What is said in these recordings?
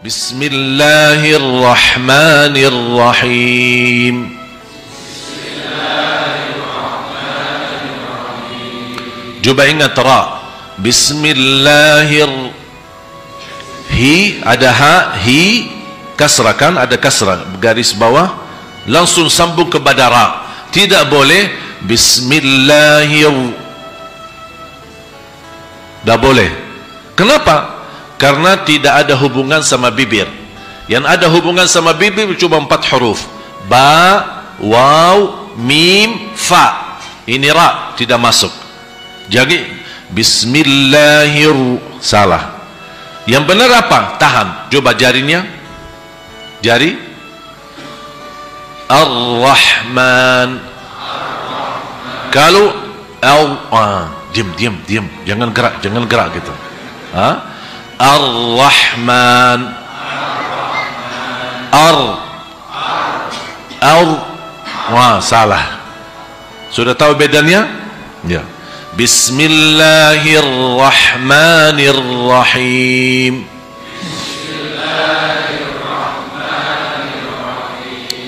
Bismillahirrahmanirrahim. Coba ingat ra. Bismillahir hi ada ha hi kasrakan, ada kasrah garis bawah langsung sambung kepada ra. Tidak boleh bismillahir. Dah boleh. Kenapa? Karena tidak ada hubungan sama bibir. Yang ada hubungan sama bibir cuma 4 huruf: ba, waw, mim, fa. Ini ra tidak masuk. Jadi bismillahirrahmanirrahim salah. Yang benar apa? Tahan. Coba jarinya. Jari. Ar-Rahman. Kalau diam. Jangan gerak gitu. Ha? Ar-Rahman. Salah. Sudah tahu bedanya? Ya. Bismillahirrahmanirrahim.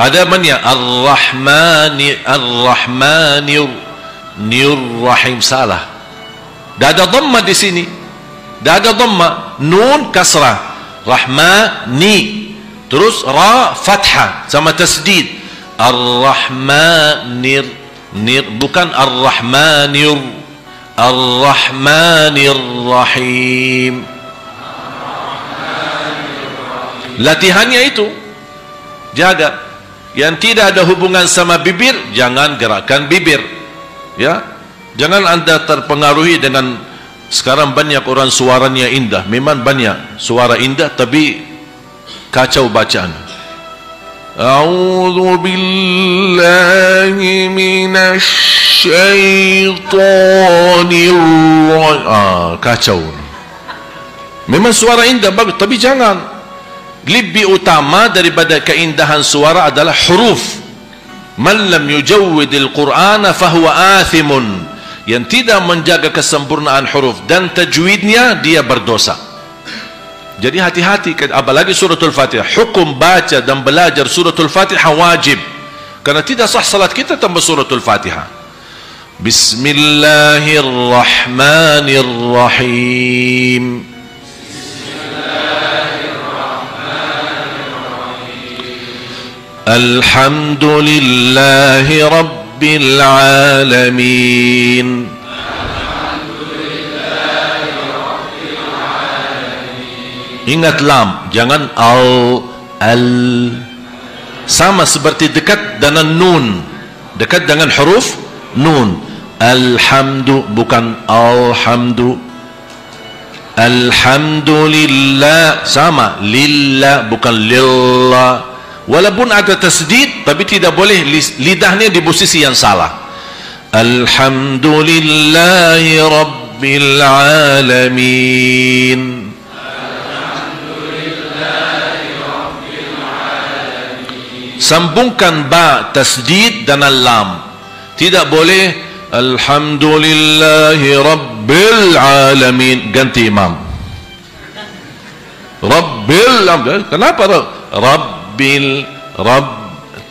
Ada banyak Ar-Rahmanirrahim salah. Tidak ada dhammah di sini. Tidak ada dhammah. Nun kasrah, rahmani, terus ra fathah sama tasdid. Ar-Rahmanir nir, bukan Ar-Rahmanir. Ar-Rahmanirrahim. Latihannya itu, jaga yang tidak ada hubungan sama bibir, jangan gerakkan bibir, ya. Jangan Anda terpengaruhi dengan sekarang banyak orang suaranya indah, memang banyak suara indah tapi kacau bacaan. Auzubillahi minasyaitanir. Kacau. Memang suara indah bagus, tapi jangan. Lebih utama daripada keindahan suara adalah huruf. Man lam yujawwidil Qur'ana fa huwa athimun. Yang tidak menjaga kesempurnaan huruf dan tajwidnya, dia berdosa. Jadi hati-hati, apalagi surat Al Fatihah. Hukum baca dan belajar surat Al Fatihah wajib, karena tidak sah salat kita tanpa surat Al Fatihah. Bismillahirrahmanirrahim. Alhamdulillahi Rabbil Alamin. Alhamdulillahi Rabbil Alamin. Ingat lam, jangan al. Sama seperti dekat dengan nun, dekat dengan huruf nun. Alhamdu bukan alhamdu. Alhamdulillah sama lillah bukan lillah. Walaupun ada tasdid, tapi tidak boleh lidahnya di posisi yang salah. Alhamdulillahi Rabbil Alamin. Alhamdulillahi Rabbil Alamin. Sambungkan ba, tasdid dan lam. Tidak boleh Alhamdulillahi Rabbil Alamin. Ganti imam. Rabbil Alamin. Kenapa? Rabb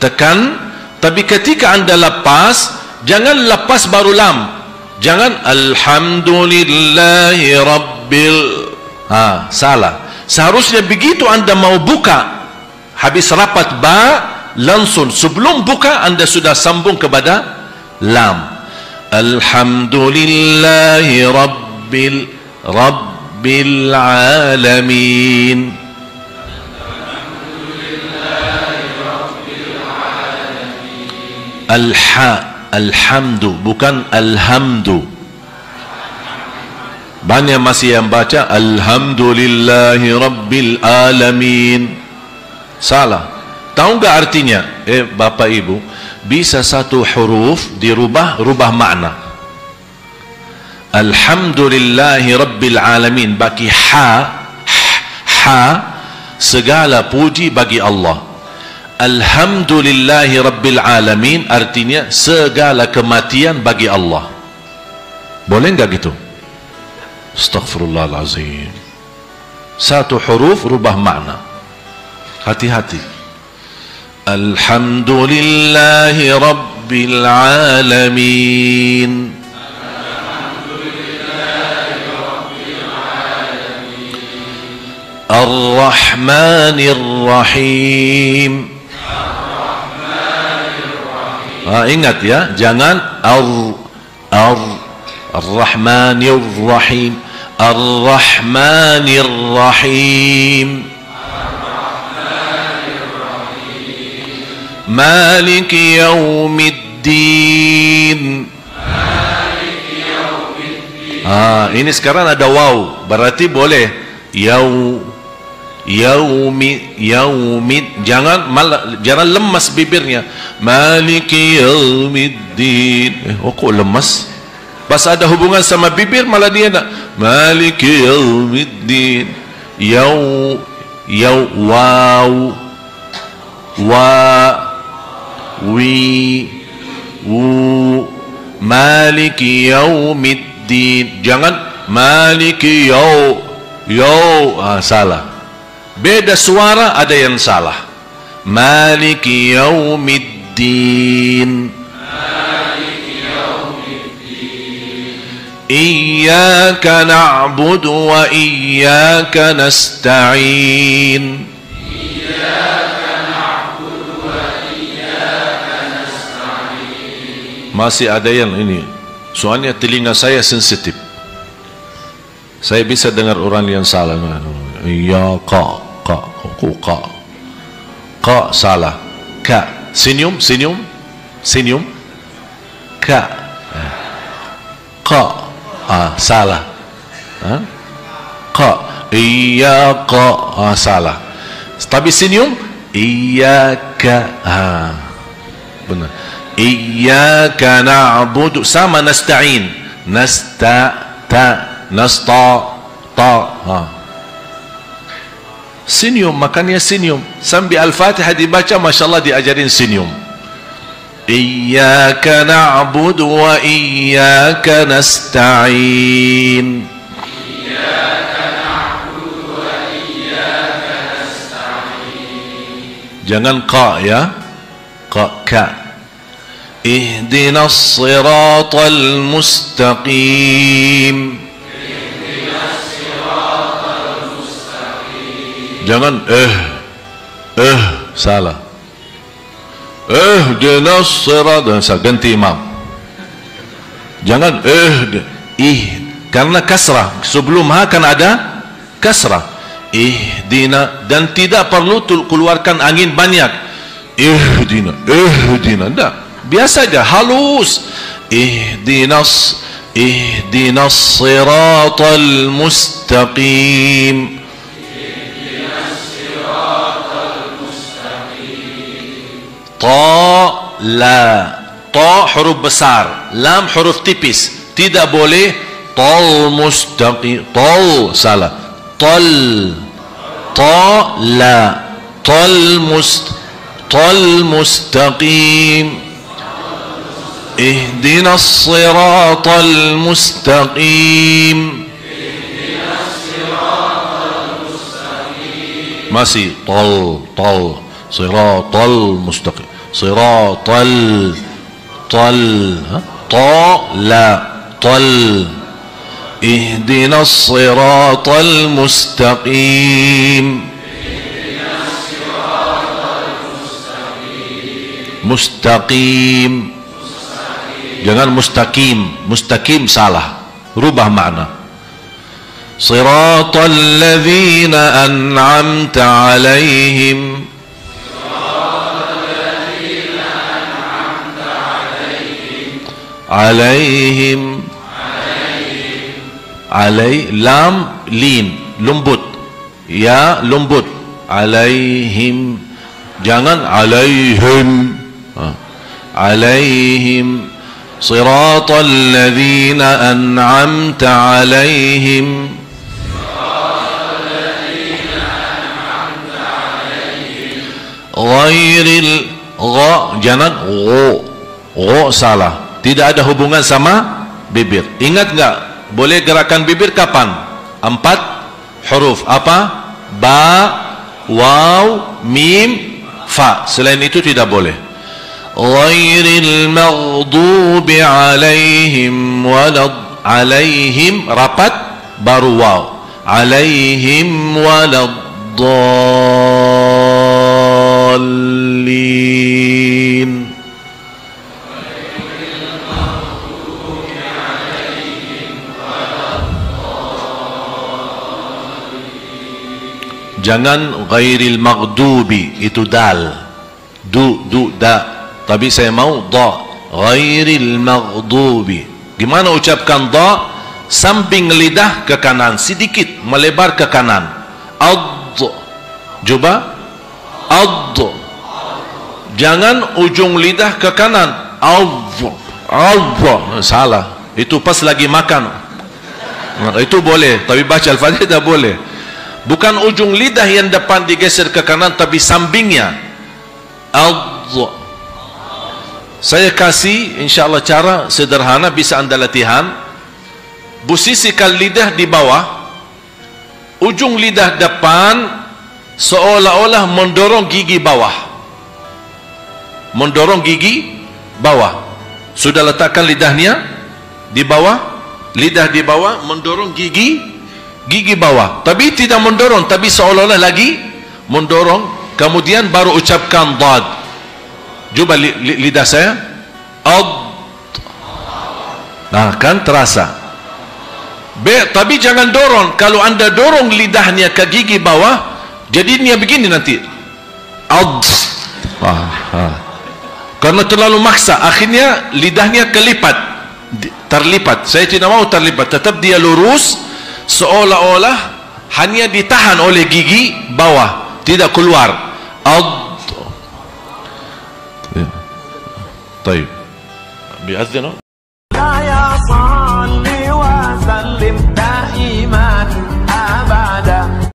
tekan, tapi ketika Anda lepas, jangan lepas baru lam. Jangan alhamdulillahi rabbil. Salah. Seharusnya begitu Anda mau buka, habis rapat ba, langsung sebelum buka Anda sudah sambung kepada lam. Alhamdulillahi rabbil alamin. Alhamdu bukan alhamdu. Banyak masih yang baca Alhamdulillahi Rabbil Alamin. Salah. Tahu enggak artinya? Bapak Ibu, bisa satu huruf dirubah makna. Alhamdulillahi Rabbil Alamin bagi ha, segala puji bagi Allah. Alhamdulillahi Rabbil Alamin artinya segala kematian bagi Allah. Boleh nggak gitu? Astaghfirullahalazim. Satu huruf rubah makna. Hati-hati. Alhamdulillahi Rabbil Alamin. Alhamdulillahi Rabbil Alamin. Ar-Rahmanirrahim. Ah, ingat ya, jangan Ar-Rahmanirrahim. Ar-Rahmanirrahim. Ar-Rahmanirrahim. Maliki yawmiddin. Maliki yawmiddin. Ah, ini sekarang ada waw, berarti boleh yaumid, jangan lemas bibirnya. Maliki yaumiddin. Kok lemas? Pas ada hubungan sama bibir malah dia nak maliki yaumiddin. Maliki yaumiddin. Jangan maliki salah. Beda suara ada yang salah. Maliki yaumiddin. Maliki yaumiddin. Iyaka na'budu wa iyaka nasta'in. Iyaka na'budu wa iyaka nasta'in. Masih ada yang ini. Soalnya telinga saya sensitif. Saya bisa dengar orang yang salah. Iyaka Ka salah. Ka senyum Ka salah. Ka iya ka salah. Tapi senyum iya ka benar. Iya ka na'budu sama nasta'in. Nasta ta senyum, makanya senyum. Sambil Al-Fatihah dibaca, Masya Allah diajarin senyum. Iyaka na'budu wa iyaka nasta'in. Iyaka na'budu wa iyaka nasta'in. Jangan ka ya. Ka. Ihdinas siratal mustaqim. Jangan salah. Ihdinas siratal mustaqim, ganti imam. Jangan karena kasrah sebelum ha kan ada kasrah. Ihdina, dan tidak perlu keluarkan angin banyak. Ihdina enggak. Biasa aja, halus. Ihdinas siratal mustaqim. Ta huruf besar, lam huruf tipis. Tidak boleh tal mustaqim. Tal salah. Tal mustaqim. Ihdinas siratal mustaqim. Ihdinas siratal mustaqim. Masih tal siratal mustaqim. Ihdinas siratal mustaqim. Ihdinas siratal mustaqim. Mustaqim. Jangan mustaqim salah, rubah makna. Siratal ladzina an'amta alaihim. Lam lim lembut ya, lembut. Alaihim, jangan alaihim. Siratal ladzina an'amta alaihim. Ghairil gha, jangan gho, gho salah, tidak ada hubungan sama bibir. Ingat nggak boleh gerakan bibir kapan? 4 huruf apa? Ba, waw, mim, fa. Selain itu tidak boleh. Ghairil maghdzubi alaihim waladh alaihim, rapat baru waw, alaihim waladh dhaallin. Jangan ghairil maghdubi, itu dal, du, du, da, tapi saya mau da. Ghairil maghdubi, gimana ucapkan da? Samping lidah ke kanan sedikit, melebar ke kanan. Ad, coba ad, jangan ujung lidah ke kanan. Ad, salah, itu pas lagi makan. Nah, itu boleh, tapi baca Al-Fatihah tidak boleh. Bukan ujung lidah yang depan digeser ke kanan, tapi sampingnya. Ad, saya kasih insyaallah cara sederhana, bisa anda latihan. Posisikan lidah di bawah, ujung lidah depan, seolah-olah mendorong gigi bawah. Mendorong gigi bawah. Sudah letakkan lidahnya di bawah, lidah di bawah, mendorong gigi, gigi bawah. Tapi tidak mendorong, tapi seolah-olah lagi mendorong. Kemudian baru ucapkan dad. Coba lidah saya. Ad. Nah, kan terasa. Tapi jangan dorong. Kalau anda dorong lidahnya ke gigi bawah, jadi dia begini nanti. Karena terlalu maksa, akhirnya lidahnya kelipat, terlipat. Saya tidak mau terlipat, tetap dia lurus, seolah-olah hanya ditahan oleh gigi bawah, tidak keluar. Baik. Biasanya.